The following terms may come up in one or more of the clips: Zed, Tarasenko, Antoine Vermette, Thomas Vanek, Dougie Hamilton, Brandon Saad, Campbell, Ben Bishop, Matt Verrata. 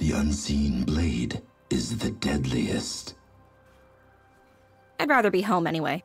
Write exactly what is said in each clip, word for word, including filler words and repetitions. The unseen blade is the deadliest. I'd rather be home anyway.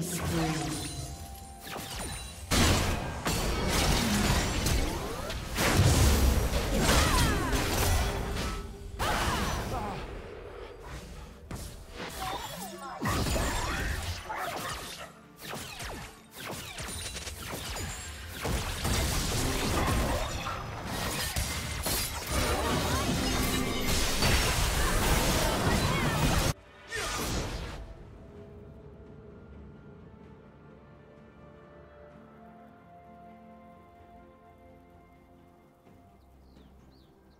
Screen.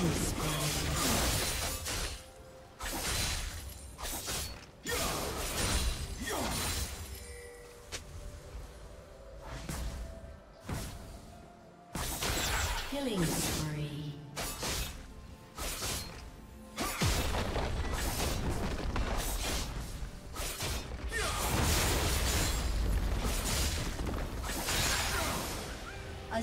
Killing spree. A